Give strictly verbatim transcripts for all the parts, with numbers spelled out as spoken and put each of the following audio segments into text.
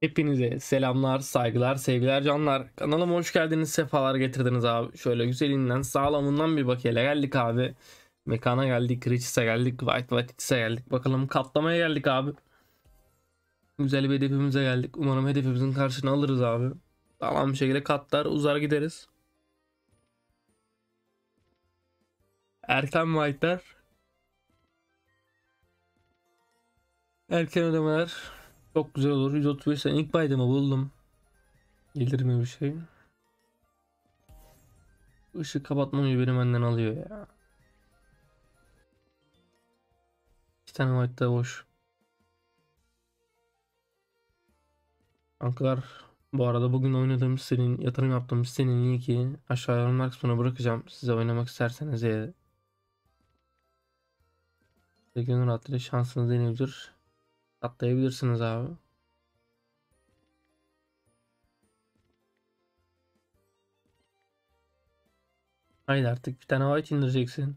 Hepinize selamlar, saygılar, sevgiler canlar. Kanalıma hoş geldiniz, sefalar getirdiniz abi. Şöyle güzelinden, sağlamından bir bakıyla geldik abi. Mekana geldik, Riches'e geldik, Wild Wild Riches'e geldik. Bakalım katlamaya geldik abi. Güzel bir hedefimize geldik. Umarım hedefimizin karşını alırız abi. Sağlam bir şekilde katlar, uzar gideriz. Erken Wild'ler. Erken ödemeler. Çok güzel olur. yüz otuz beşten ilk baydımı buldum. Gelir mi bir şey? Işığı kapatmamayı beni benden alıyor ya. İki tane white da boş. Arkadaşlar, bu arada bugün oynadığım sitenin, yatırım yaptığım sitenin linki aşağıya yorumlar kısmına bırakacağım. Size oynamak isterseniz eğer. Gönül rahatlığıyla şansınız deneyebilir. Atlayabilirsiniz abi. Haydi artık bir tane white indireceksin.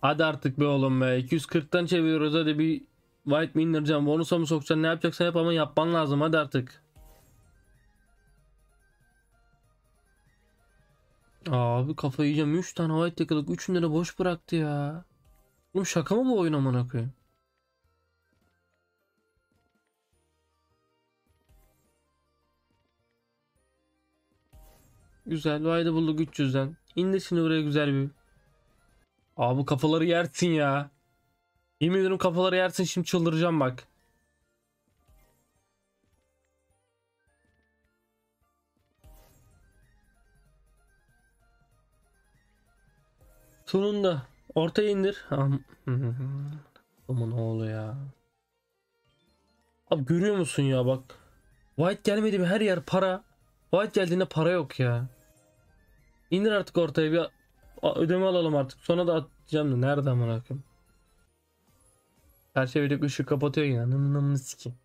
Hadi artık be oğlum be. iki yüz kırktan çeviriyoruz, hadi bir white mi indireceğim? Bonusa mı sokacaksın? Ne yapacaksan yap ama yapman lazım, hadi artık. Abi kafayı yiyeceğim. Üç tane white takılık, üçünde de boş bıraktı ya. Oğlum şaka mı bu oyun amına koyayım? Güzel. White'ı bulduk üç yüzden. İndir şimdi buraya güzel bir. Abi kafaları yersin ya. Yemin ederim kafaları yersin, şimdi çıldıracağım bak. Sonunda ortaya indir. Aman oğlu ya. Abi görüyor musun ya bak. White gelmedi mi her yer para. White geldiğinde para yok ya. İndir artık ortaya bir ödeme alalım artık. Sonra da atacağım da nerede amına koyayım. Her şey böyle ışık kapatıyor ya. Nımnımını sikeyim.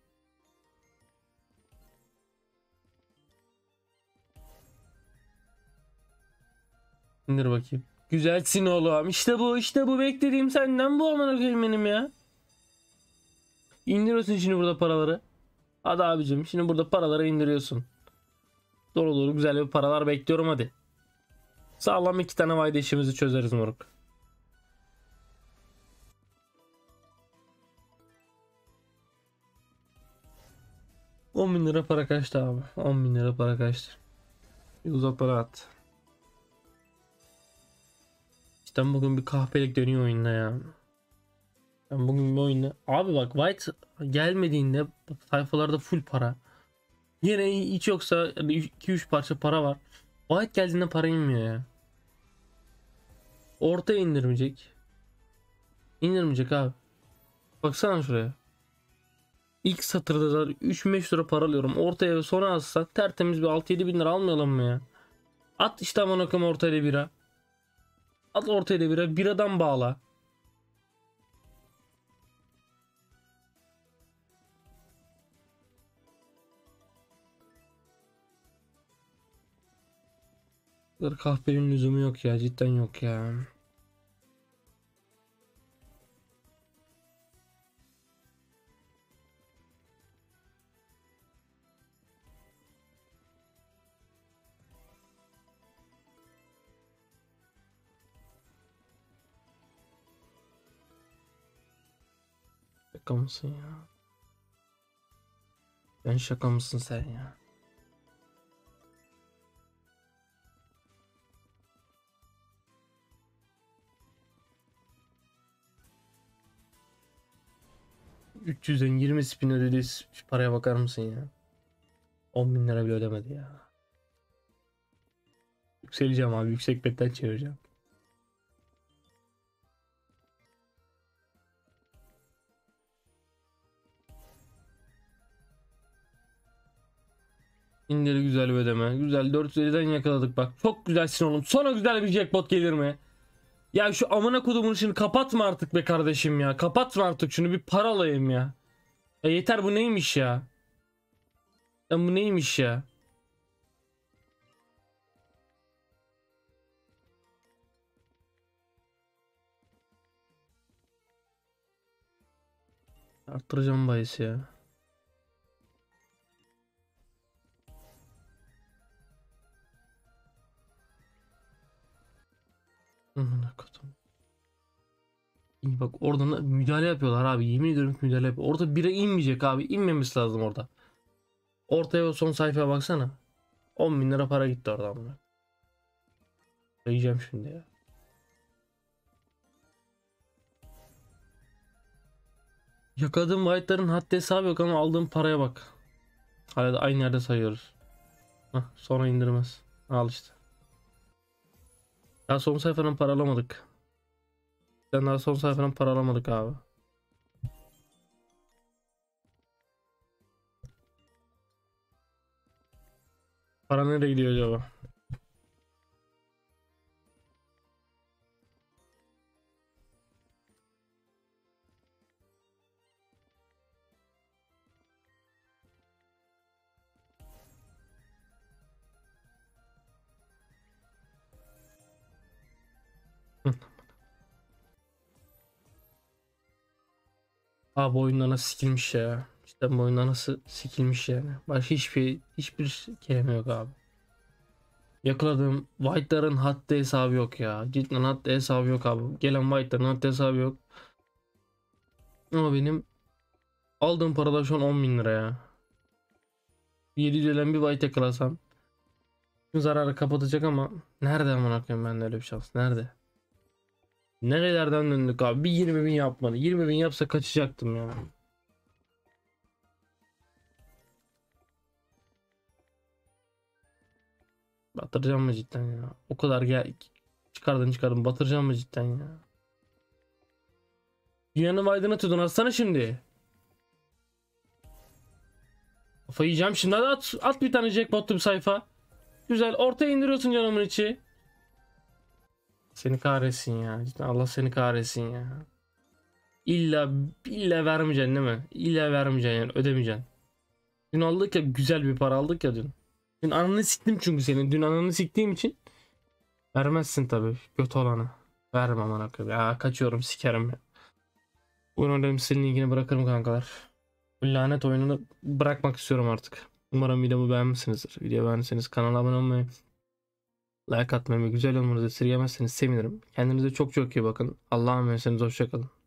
İndir bakayım. Güzelsin oğlum. İşte bu, işte bu beklediğim senden bu amına koyayım benim ya. İndiriyorsun şimdi burada paraları. Hadi abicim, şimdi burada paraları indiriyorsun. Dolu dolu güzel bir paralar bekliyorum hadi. Sağlam iki tane vayda işimizi çözeriz moruk. on bin lira para kaçtı abi. on bin lira para kaçtı. Bir uzak para at. Ben bugün bir kahpelik dönüyor oyunda ya. Ben bugün bir oyunda. Abi bak white gelmediğinde sayfalarda full para. Yine hiç yoksa iki üç parça para var. White geldiğinde para inmiyor ya. Ortaya indirmeyecek. İndirmeyecek abi. Baksana şuraya. İlk satırda üç beş lira para alıyorum. Ortaya ve sonra alsak tertemiz bir altı yedi bin lira almayalım mı ya? At işte aman akım ortaya bira. At ortaya da bira, biradan bağla. Kahvenin lüzumu yok ya, cidden yok ya. Şaka mısın ya? Ben şaka mısın sen ya? üç yüzden yirmi spin ödediği paraya bakar mısın ya? on bin lira bile ödemedi ya. Yükseleceğim abi, yüksek betten çevireceğim. İndir güzel bir ödeme. Güzel dört yüz elliden yakaladık bak. Çok güzelsin oğlum. Sonra güzel bir jackpot gelir mi? Ya şu amına kodumun işini kapatma artık be kardeşim ya. Kapatma artık şunu, bir para alayım ya. Ya yeter, bu neymiş ya? Ya bu neymiş ya? Arttıracağım bahis ya. İyi bak, oradan müdahale yapıyorlar abi. Yemin ediyorum müdahale yapıyor. Orada bire inmeyecek abi. İnmemesi lazım orada. Ortaya son sayfaya baksana. on bin lira para gitti oradan buna. Yiyeceğim şimdi ya. Yakadığım white'ların haddi hesabı yok ama aldığım paraya bak. Hala da aynı yerde sayıyoruz. Hah, sonra indirmez. Al işte. Ya son sayfadan para alamadık. Ben daha son sayfadan para alamadık abi. Para nereye gidiyor acaba? Abi oyunda nasıl sikilmiş ya. İşte bu oyunda nasıl sikilmiş yani. Başka hiçbir hiçbir kelime yok abi. Yakaladım. White'ların haddi hesabı yok ya. Cidden haddi hesabı yok abi. Gelen White'ların haddi hesabı yok. Ama benim aldığım parada şu an on bin lira ya. yedi yüz ölen bir White yakalasam zararı kapatacak ama nereden bırakıyorum ben de öyle bir şans? Nerede? Nerelerden döndük abi? Bir yirmi bin yapmadı. yirmi bin yapsa kaçacaktım ya. Batıracağım mı cidden ya? O kadar gel çıkardın çıkardın. Batıracağım mı cidden ya? Dünyanın aydınlatıyordun. Atsana şimdi. Kafayı yiyeceğim şimdi. Hadi at, at bir tane jackpotlu bir sayfa. Güzel. Ortaya indiriyorsun canımın içi. Seni kahretsin ya. Cidden Allah seni kahretsin ya. İlla, illa vermeyeceksin değil mi? İlla vermeyeceksin yani, ödemeyeceksin. Dün aldık ya, güzel bir para aldık ya dün. Dün ananı siktim çünkü senin. Dün ananı siktiğim için. Vermezsin tabii. Göt olanı. Verme aman akıllı. Ya kaçıyorum, sikerim ya. Oyun ödemesinin linkini bırakırım kankalar. Bu lanet oyununu bırakmak istiyorum artık. Umarım videomu beğenmişsinizdir. Video beğendiyseniz kanala abone olmayı, like atmayı, güzel yorumlarınızı esirgemezseniz sevinirim. Kendinize çok çok iyi bakın. Allah'a emanetsiniz. Hoşçakalın.